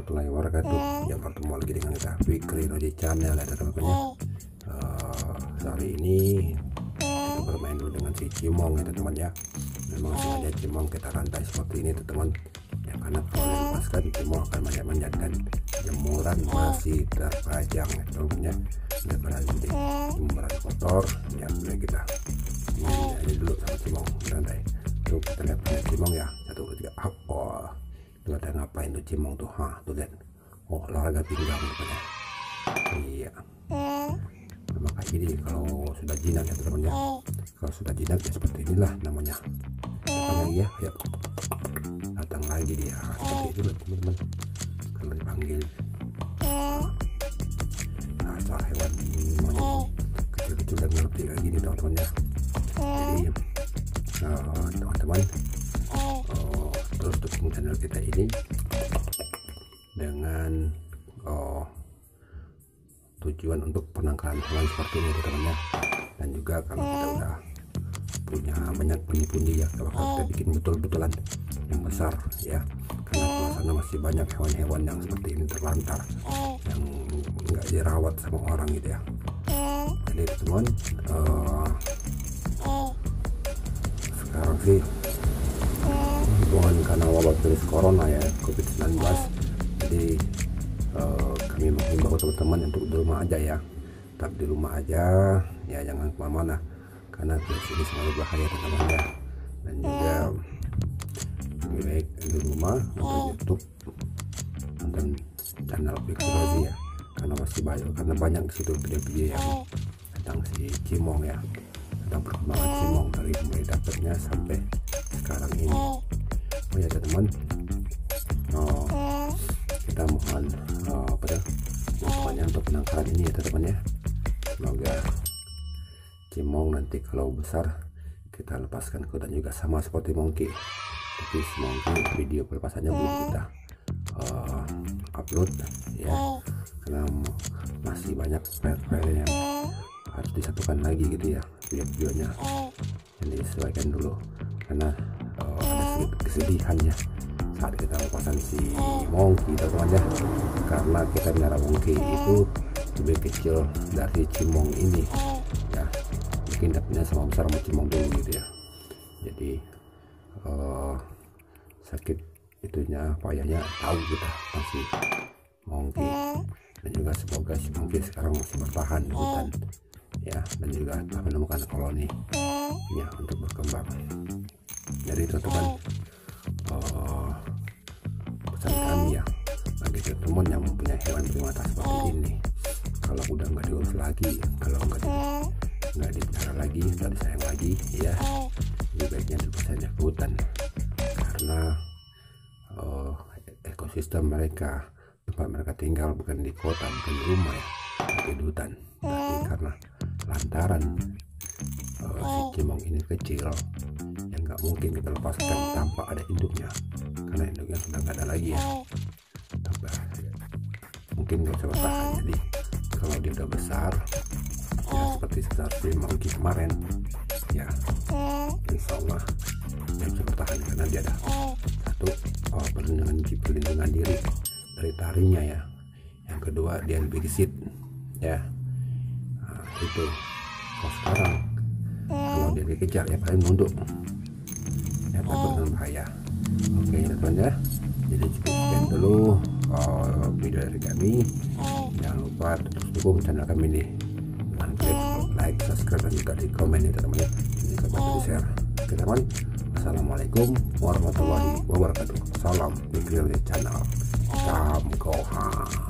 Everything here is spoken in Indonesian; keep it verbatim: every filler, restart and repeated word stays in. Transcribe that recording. warahmatullahi wabarakatuh. Yang bertemu lagi dengan kita Fikri Rozi channel ya teman-teman. Uh, hari ini kita bermain dulu dengan si Cimong ya teman-teman ya. Memang sengaja Cimong kita rantai seperti ini teman-teman. Ya karena kalau dilepaskan Cimong akan banyak-banyak dan jemuran masih terpajang ya teman-teman ya. Sudah berhenti jemuran kotor ya sudah kita ini aja dulu sama Cimong rantai. Tuh kita lihat Cimong ya. Satu tiga up. Oh. Tuh ada ngapain tuh Cimong tuh? Hah, tuh lihat. Oh, olahraga pinggang katanya. Iya. Maka jadi kalau sudah jinak ya teman-teman ya. Kalau sudah jinak ya seperti inilah namanya. Datang lagi ya. Yuk. Datang lagi dia seperti itu teman-teman. Kalau dipanggil. Nah, cara hewan ini kecil-kecil dan ngerti kayak gini teman-teman ya. Jadi uh, teman-teman uh, terus dukung channel kita ini dengan uh, tujuan untuk penangkaran hewan seperti ini teman-teman ya. Dan juga kalau kita udah punya banyak pundi-pundi ya, kalau kita bikin betul-betulan yang besar ya, karena di sana masih banyak hewan-hewan yang seperti ini terlantar yang enggak dirawat sama orang gitu ya. Jadi teman-teman uh, sekarang sih bukan karena wabah virus corona ya, covid sembilan belas, jadi Uh, kami menghimbau teman-teman untuk di rumah aja ya, tetap di rumah aja ya, jangan kemana-mana karena virus ini selalu bahaya teman-teman ya. Dan juga lebih baik di rumah nonton YouTube, nonton channel Fikri Rozi ya, karena masih banyak karena banyak di situ video-video yang tentang si Cimong ya, tentang perkembangan Cimong dari mulai dapatnya sampai sekarang ini. Oh ya teman-teman, oh kita mohon uh, pada mohonnya untuk penangkaran ini ya teman-teman ya. Semoga Cimong nanti kalau besar kita lepaskan ke hutan juga sama seperti Mongki, tapi semoga video pelepasannya belum kita uh, upload ya, karena masih banyak file-file yang harus disatukan lagi gitu ya, video-videonya yang disesuaikan dulu karena uh, ada sedikit kesedihannya saat kita lepaskan si Mongki teman-teman ya, karena kita bicara Mongki itu lebih kecil dari Cimong ini ya, mungkin dapatnya sama besar sama Cimong dulu gitu ya. Jadi uh, sakit itunya payahnya tahu kita masih Mongki, dan juga semoga si Mongki sekarang masih bertahan di hutan ya, dan juga telah menemukan koloni ya untuk berkembang. Jadi teman-teman, Uh, pesan kami ya bagi teman-teman yang mempunyai hewan primata seperti ini, kalau udah nggak diurus lagi, kalau nggak di, nggak dipelihara lagi, nggak disayang lagi ya, lebih baiknya dilepaskan ke hutan, karena uh, ekosistem mereka, tempat mereka tinggal bukan di kota, bukan di rumah ya, tapi di hutan. Tapi karena lantaran uh, si Cimong ini kecil, nggak mungkin kita lepaskan tanpa ada induknya, karena induknya sudah nggak ada lagi ya, tambah mungkin nggak bisa bertahan. Jadi kalau dia udah besar ya seperti sebesar si Mongki kemarin ya, insya Allah dia bisa bertahan karena dia ada satu oh, perlindungan perlindungan diri dari tarinya ya, yang kedua dia lebih gesit ya. Nah, itu kalau sekarang kalau dia dikejar ya paling nunduk ya, takut dengan bahaya. Oke teman-teman ya, jadi cukup sekian dulu uh, video dari kami. Jangan lupa terus dukung channel kami ini, jangan klik like, subscribe, dan juga di komen ya teman-teman ya, juga bantu di share. Oke teman, assalamualaikum warahmatullahi wabarakatuh. Salam Fikri Rozi channel. Salam Koha.